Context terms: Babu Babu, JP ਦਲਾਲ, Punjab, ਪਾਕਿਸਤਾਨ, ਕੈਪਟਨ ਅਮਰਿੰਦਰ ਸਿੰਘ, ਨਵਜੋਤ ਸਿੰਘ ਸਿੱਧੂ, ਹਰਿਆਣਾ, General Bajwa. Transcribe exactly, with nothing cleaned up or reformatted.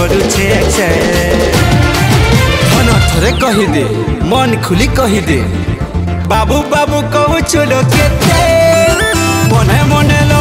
करू थरे कही दे मन खुली कही दे बाबू बाबू कहू चलो के मने मने।